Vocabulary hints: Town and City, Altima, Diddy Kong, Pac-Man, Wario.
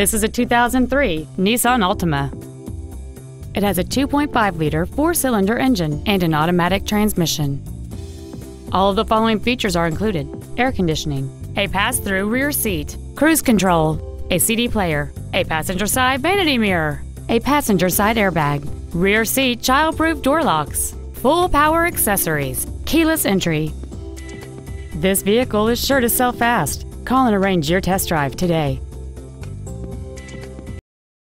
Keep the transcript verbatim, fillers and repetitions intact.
This is a two thousand three Nissan Altima. It has a two point five liter four-cylinder engine and an automatic transmission. All of the following features are included: air conditioning, a pass-through rear seat, cruise control, a C D player, a passenger side vanity mirror, a passenger side airbag, rear seat child-proof door locks, full power accessories, keyless entry. This vehicle is sure to sell fast. Call and arrange your test drive today.